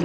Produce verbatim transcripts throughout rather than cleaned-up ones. Ugh.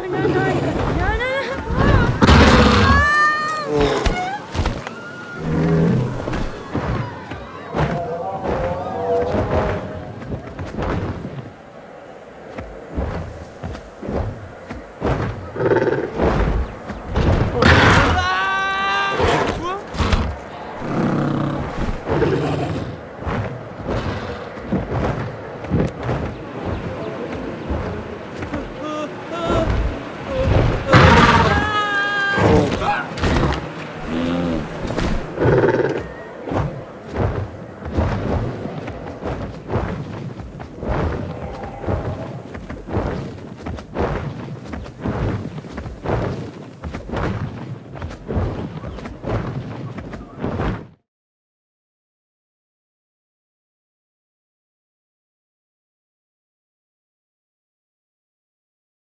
no, no, no.